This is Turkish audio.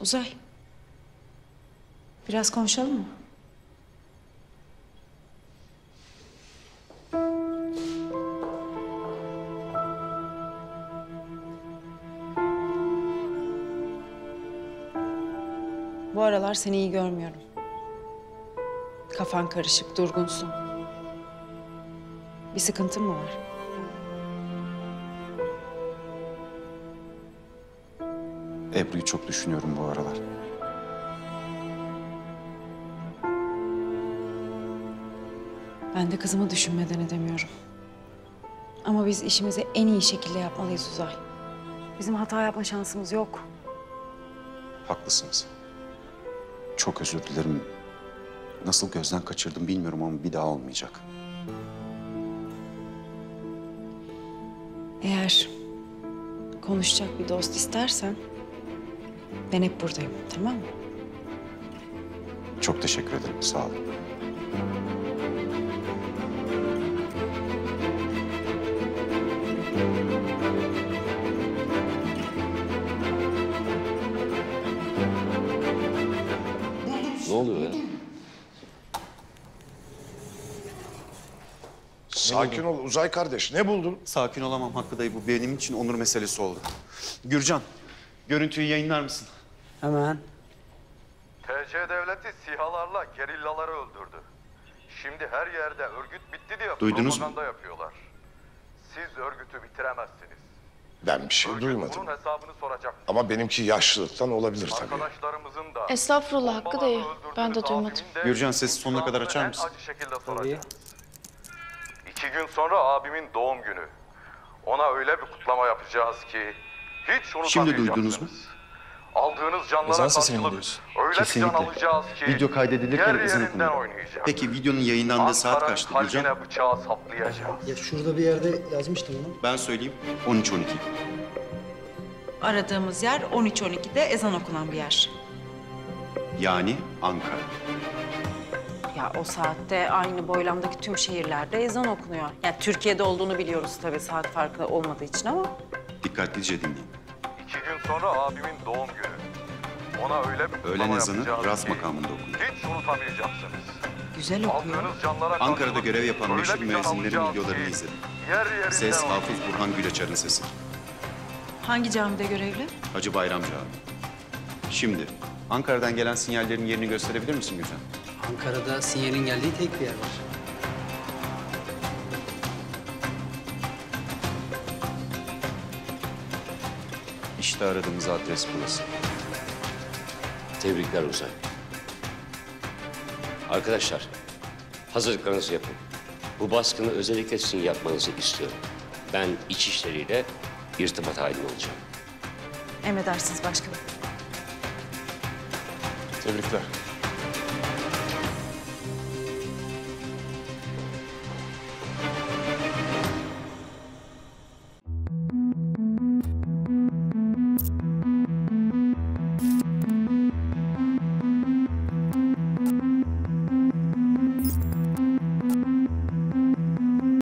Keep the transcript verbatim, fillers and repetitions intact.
Uzay. Biraz konuşalım mı? Bu aralar seni iyi görmüyorum. Kafan karışık, durgunsun. Bir sıkıntın mı var? Ebru'yu çok düşünüyorum bu aralar. Ben de kızımı düşünmeden edemiyorum. Ama biz işimizi en iyi şekilde yapmalıyız Uzay. Bizim hata yapma şansımız yok. Haklısınız. Çok özür dilerim. Nasıl gözden kaçırdım bilmiyorum ama bir daha olmayacak. Eğer konuşacak bir dost istersen ben hep buradayım, tamam mı? Çok teşekkür ederim, sağ olun. Ne oluyor ya? Sakin ol Uzay kardeş, ne buldun? Sakin olamam Hakkı dayı, bu benim için onur meselesi oldu. Gürcan, görüntüyü yayınlar mısın? Hemen. T C devleti SİHA'larla gerillaları öldürdü. Şimdi her yerde örgüt bitti diye Duydunuz propaganda mu? yapıyorlar. Siz örgütü bitiremezsiniz. Ben bir şey örgüt duymadım. Bunun hesabını soracak. Ama benimki yaşlılıktan olabilir tabii. Arkadaşlarımızın da... Estağfurullah Hakkı dayı, ben de duymadım. Gürcan, sesi sonuna kadar açar mısın? Acı şekilde soracağım. İki gün sonra abimin doğum günü. Ona öyle bir kutlama yapacağız ki hiç unutamayacaksınız. Şimdi duydunuz mu? Aldığınız canlara karşılık öyle bir can alacağız ki video kaydedilirken ezan okunacak. Peki videonun yayınlandığı saat kaçtı Gürcan? Ankara'nın kalbine bıçağı saplayacağız. Ya şurada bir yerde yazmıştım onu. Ben söyleyeyim, on üç on iki. Aradığımız yer on üç on iki'de ezan okunan bir yer. Yani Ankara. Ya o saatte aynı boylamdaki tüm şehirlerde ezan okunuyor. Yani Türkiye'de olduğunu biliyoruz tabii, saat farkı olmadığı için ama... Dikkatlice dinleyin. İki gün sonra abimin doğum günü. Ona öyle bir öğlen ezanı Ras makamında okunuyor. Hiç unutamayacaksınız. Güzel okuyor. Ankara'da görev yapan meşhur müezzinlerin videolarını izledim. Ses Hafız Burhan Güleçer'in sesi. Hangi camide görevli? Hacı Bayramcı abi. Şimdi Ankara'dan gelen sinyallerin yerini gösterebilir misin Gürcan? Ankara'da sinyalin geldiği tek bir yer var. İşte aradığımız adres burası. Tebrikler Uzay. Arkadaşlar, hazırlıklarınızı yapın. Bu baskını özellikle sizin yapmanızı istiyorum. Ben İçişleri'yle irtibat halinde olacağım. Emredersiniz başkanım. Tebrikler.